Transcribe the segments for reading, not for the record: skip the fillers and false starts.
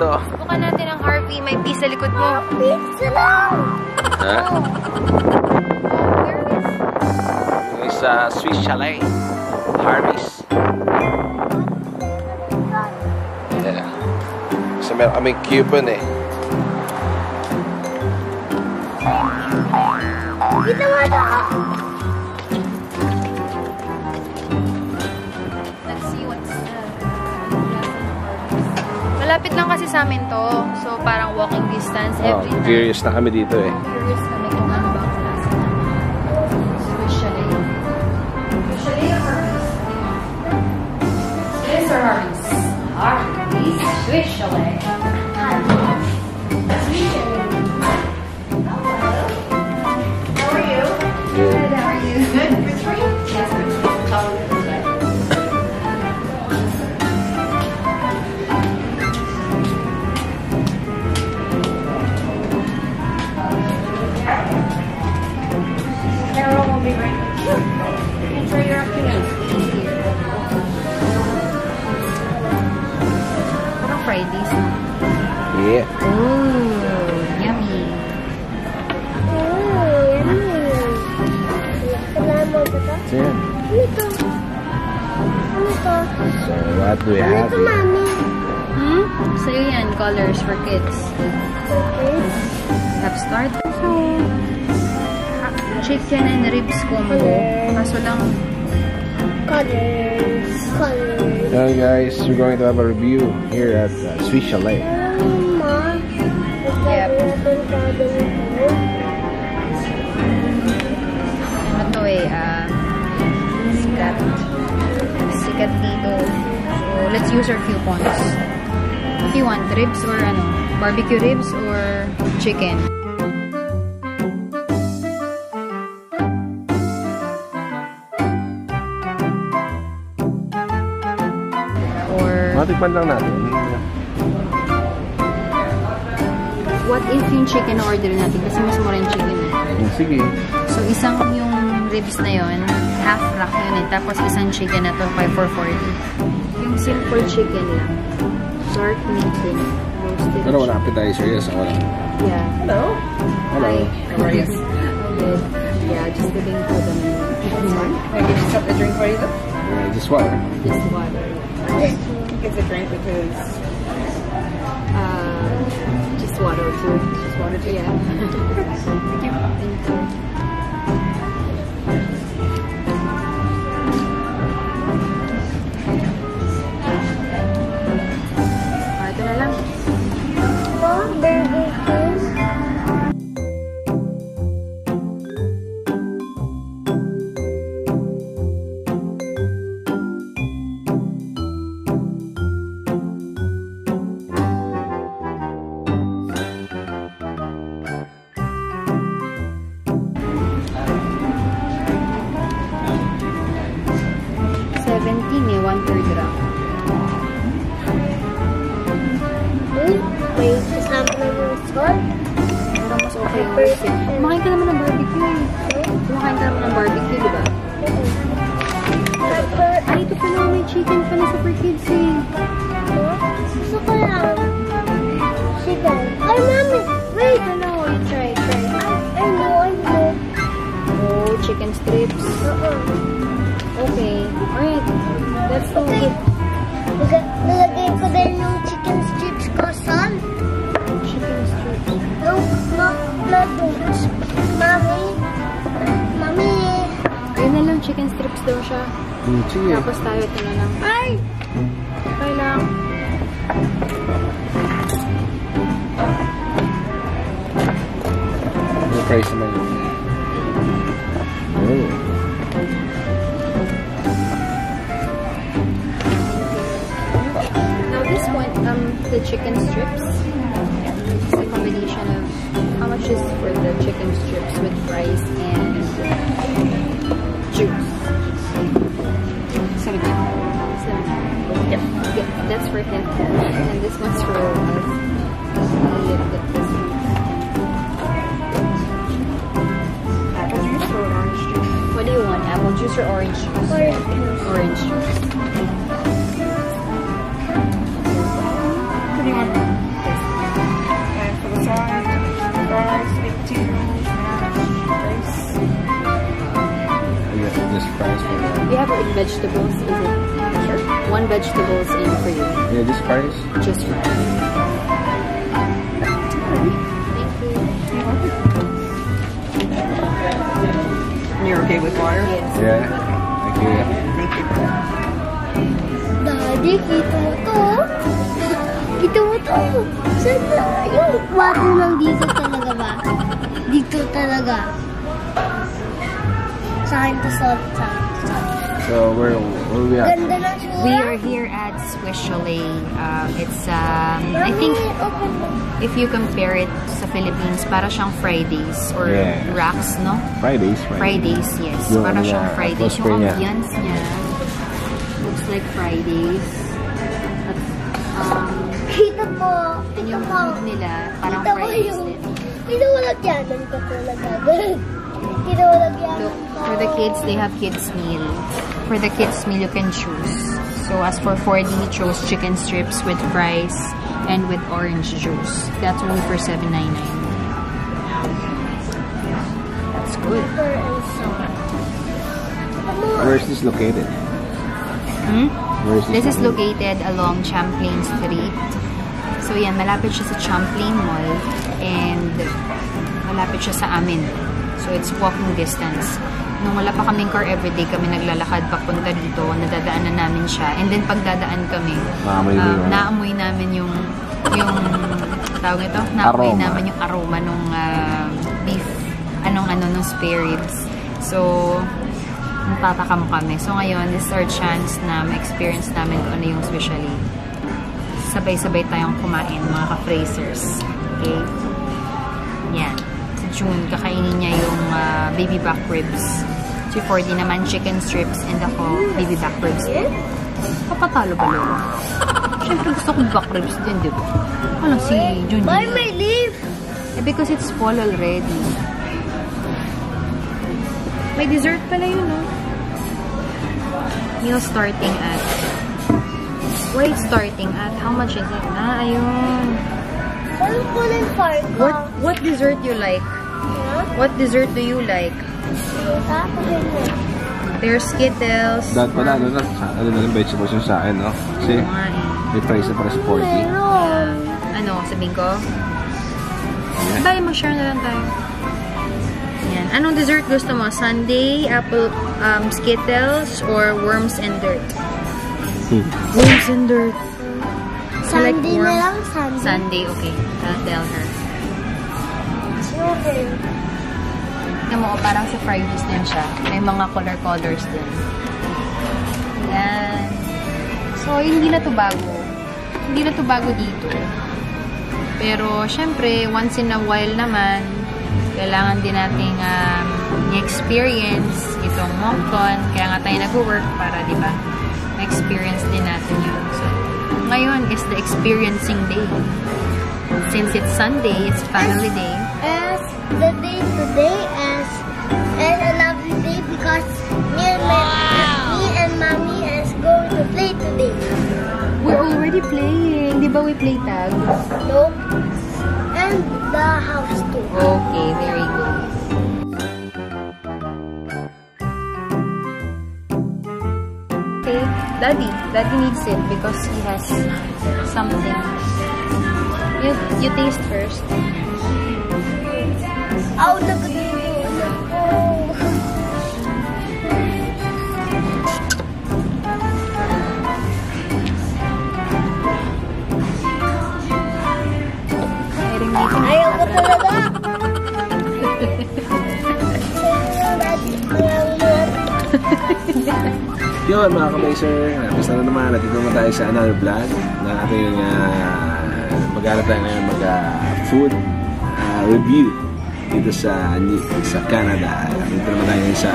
dito. Subukan natin ang Harvey. May peace sa likod mo. Peace lang! Where is it? It's Swiss Chalet. Harvey's. Yeah. Kasi meron kaming Cuban eh. Kita mo ito! Malapit lang kasi sa amin to. So, parang walking distance every time. Curious na kami dito eh. Curious kami kung ano ba ang klase na Swiss Chalet. Swiss Chalet or Harvey's? Swiss or Harvey's? Harvey's. Swiss Chalet. Harvey's. Swiss Chalet. How are you? Good. How are you? Good? Good for you? Yes, good for you. How are you? Enjoy your afternoon. What are Fridays? Yeah. Ooh, yummy. Ooh, yummy. Can I have more pizza? Yeah. So what do we have here? So yan, colors for kids. Have started. Chicken and ribs combo. Kaso lang colors. Now guys, we're going to have a review here at Swiss Chalet. Yep. Ano to eh, sikat dito. So, let's use our coupons. If you want ribs or ano, barbecue ribs or chicken. Matikman lang natin. What if yung chicken order natin? Kasi mas mura yung chicken eh. Sige. So, isang yung ribs na yun, half rack yun eh. Tapos isang chicken na to, 5 for 40. Yung simple chicken lang. Dark meat din. Pero wala appetizer, yes. Wala. Yeah. Hello. Hello. How are you? Good. Yeah, just looking for the menu. Can I get yourself a drink for you? Just water. Just water. It's a drink because just water or food. Just water too. Yeah. Thank you. Thank you. Ito na lang. Makain ka naman ng barbecue eh. Kumakain ka naman ng barbecue, diba? Ay, ito pa lang. May chicken pa na super kids eh. Gusto ko lang. Chicken. Ay, mami! Wait! Ano? Try. I know. Oh, chicken strips. Okay. Alright. That's so good. Nalagay ko din yung chicken strips ko, son. Chicken strips. Mami. Ayun na lang, chicken strips daw siya. Tapos tayo, ito na lang. Ay! Tayo lang. Ano price naman yun? Oh. Now this one, the chicken strips. It's a combination of how much is for the chicken strips with fries and juice. 70. Yep. Yep. That's for him. And this one's for us. Apple juice or orange juice? What do you want? Apple juice or orange juice? Orange juice. What do you want? just fries for that. We have like vegetables. Is it? Sure. One vegetables in for you. Yeah, just fries? Just fries. Thank you. You're okay with water? Yes. Yeah. Okay. Thank you. So where are we at? We are here at Swiss Chalet. It's I think if you compare it sa Philippines, para siyang Fridays or racks, no? Fridays, yes. Yung, para siyang Fridays. Yung ambience niya looks like Fridays. At, yung food nila parang Fridays din. Look, for the kids, they have kids meal. For the kids meal, you can choose. So as for 4D, he chose chicken strips with fries and with orange juice. That's only for $7.99. That's good. Where is this located? This is located along Champlain Street. So yeah, malapit siya sa Champlain Mall and malapit siya sa amin. So it's walking distance. Nung wala pa kaming car, everyday kami naglalakad papunta dito, nadadaanan namin siya. And then pagdadaan kami, naamoy namin yung tawag ito, naamoy namin yung aroma nung beef, nung spare ribs. So natatakam kami. So ngayon, this is our chance na ma-experience namin kung ano yung Swiss Chalet. Sabay-sabay tayong kumain, mga ka-Frasers. Okay? Yan. June, kakainin niya yung baby back ribs. Si 4D naman, chicken strips, and ako, baby back ribs. Kapatalo ba lang? Siyempre gusto kong back ribs din, di ba? Ano si June? Why my leaf? Eh, because it's fall already. May dessert pala yun, no? Meal starting at... Wait, starting at? How much is it? Ah, ayun. What dessert you like? What dessert do you like? There's Skittles. Dad pala, ano na yung vegetables yung sa akin, no? Kasi may price na para sa 40. Ano, sabihin ko? Tayo, mag-share na lang tayo. Yan. Anong dessert gusto mo? Sundae, apple, Skittles, or worms and dirt? Worms and dirt. Sundae na lang, Sundae. Sundae, okay. I'll tell her. Okay. Tignan mo, parang sa Fridays din siya. May mga colors din. Ayan. So, hindi na to bago. Hindi na to bago dito. Pero, syempre, once in a while naman, kailangan din nating experience itong Moncton. Kaya nga tayo nag-work para, di ba, experience din natin yun. So, ngayon is the experiencing day. Since it's Sunday, it's family day. As the day today as a lovely day because me and mommy is going to play today. We're already playing. Di ba we play tag? No. And the house too. Okay, very good. Okay, Daddy needs it because he has something. You taste first. Oh, look at you. Ayaw ko talaga. Yun mga ka-Frasers, gusto na naman natin naman tayo sa another vlog na ating mag-alap tayo ngayon mag-food review dito sa Canada. Dito naman tayo sa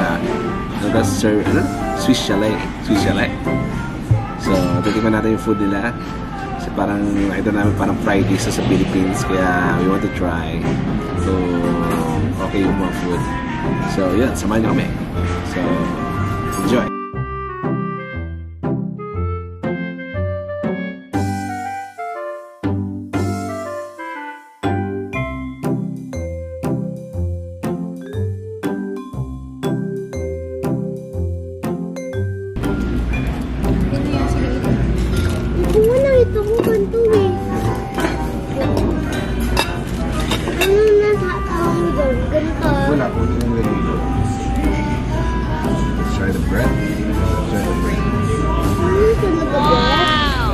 Swiss Chalet. Swiss Chalet. So, titikman natin yung food nila. So, parang, ito namin parang Fridays sa Philippines. Kaya, we want to try. So, okay yung mga food. So, yun. Samahan niyo kami. So, enjoy. We're not going to Let's try the bread. Wow.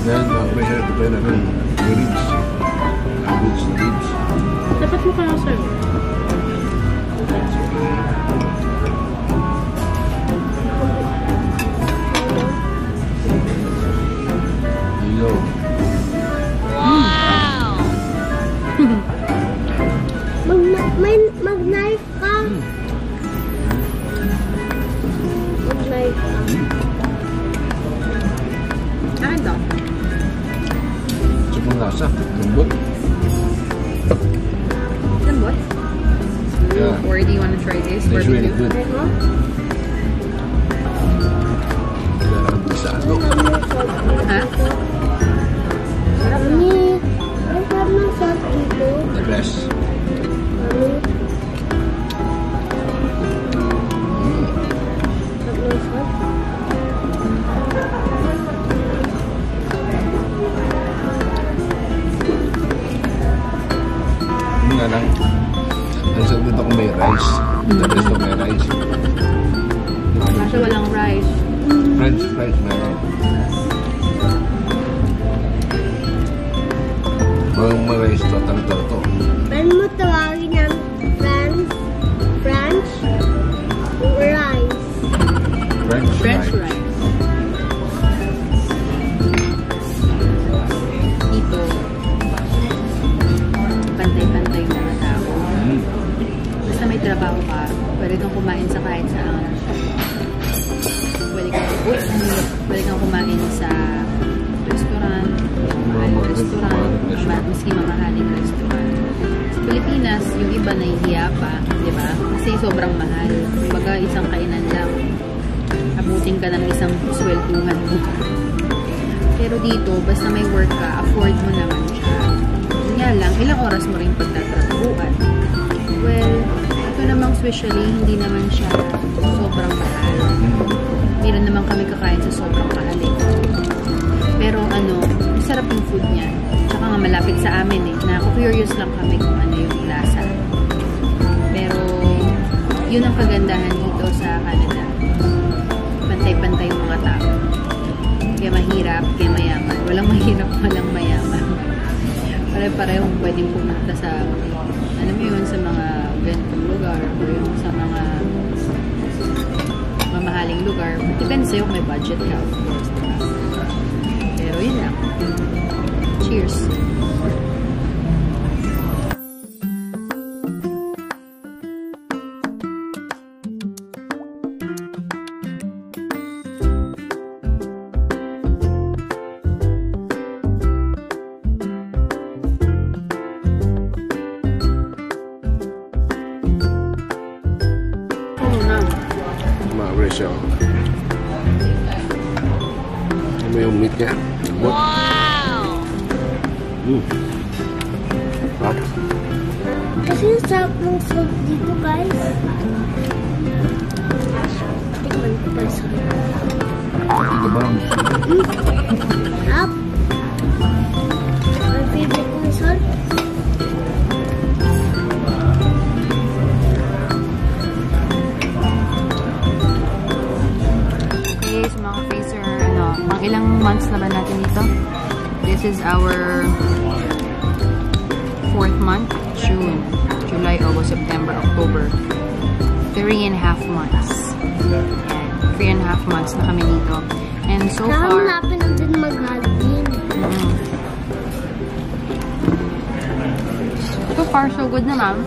Then we have the banana. Dapat mo kaya sa'yo. Wow! Mag-knife ka. Mag-knife ka. Ano ito? Sipang lasa. Lambot. Yeah. Or do you want to try this? It's really good. The best. Rice. The rest of my rice. Kasi walang rice. French fries meron. Walang rice to. Talagang to. Pwede mo tawagin ng French rice. French rice. Ito. Pantay-pantay na mga tao. Sa may trabaho ka, pwede kang kumain sa kahit saan. Pwede kang kumain sa restaurant, maski mamahaling restaurant. Sa Pilipinas, yung iba nahihiya pa, di ba? Kasi sobrang mahal. Baga isang kainan lang, abutin ka ng isang swelduhan mo. Pero dito, basta may work ka, afford mo naman siya. Yun nga lang, ilang oras mo rin pagtatrabuhan. Well, ito namang Swiss Chalet, hindi naman siya sobrang mahal. Meron naman kami kakain sa sobrang mahalig. Pero ano, masarap yung food niya. Tsaka nga malapit sa amin eh. Naku-curious lang kami kung ano yung lasa. Pero, yun ang kagandahan dito sa Canada. Pantay-pantay yung mga tao. Kaya mahirap, kaya mayaman. Walang mahirap, walang mayaman. Pare-parehong pwedeng pumunta sa... Alam mo yun, sa mga ganitong lugar o yung sa mga mamahaling lugar. Depende sa'yo kung may budget ka. Pero yun lang. Cheers! Siya. Ano yung meat niya? Wow! Kasi yung sarap ng soup dito, guys. Tingnan ko pa sa dito ba? Sarap! My favorite ng soup. Ilang months na ba natin dito? This is our 4th month, June, July, August, September, October. 3.5 months. 3.5 months na kami dito. And so far... Namin natin mag-haldin. So far, so good naman.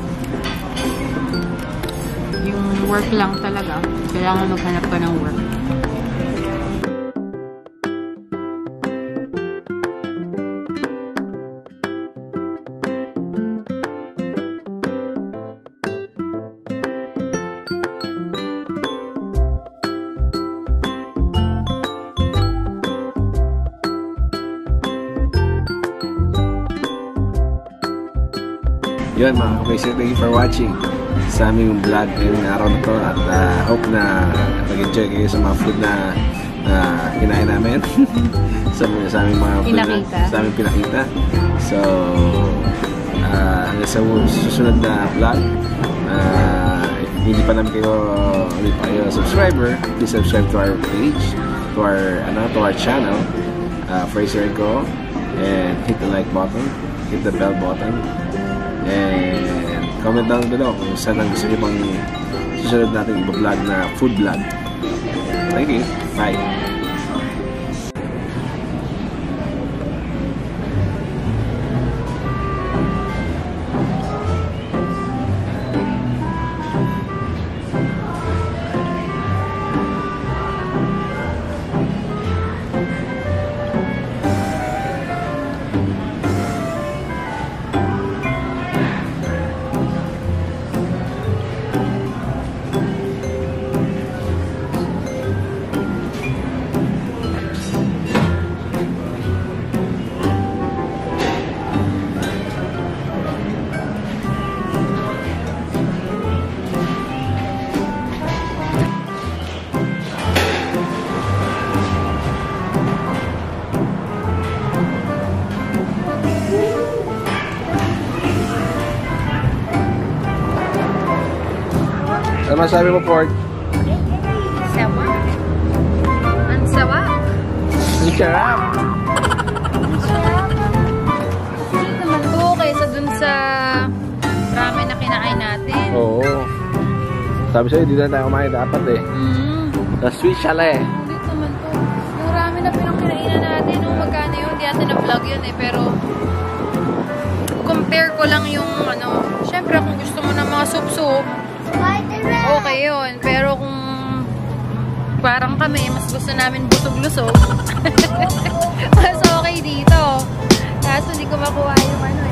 Yung work lang talaga. Kailangan maghanap pa ng work. Yun mga kapaisip, thank you for watching sa aming vlog ngayong araw na to. At hope na mag-enjoy kayo sa mga food na kinain namin. Sa aming mga food na, sa aming pinakita. So sa susunod na vlog, hindi pa namin kayo, subscriber, please subscribe to our page, to our channel, Fraser & Co. And hit the like button, hit the bell button, and comment down below kung saan ang gusto nyo pang susunod natin i-vlog na food vlog. Thank you. Bye. Ano masabi mo, Port? Sawak. Ang sawak. Ang sarap. Sweet naman to kaysa dun sa ramen na kinakain natin. Oo. Sabi sa'yo, di na tayo kumain dapat eh. The Swiss Chalet. Sweet naman to. Yung ramen na pinakinain natin, nung magkano yun, di natin na-vlog yun eh. Pero compare ko lang yung ano. Siyempre kung gusto mo ng mga soup-soup, okay yun, pero kung parang kami, mas gusto namin butog-lusog, mas okay dito. Kaso hindi ko makuha yung ano.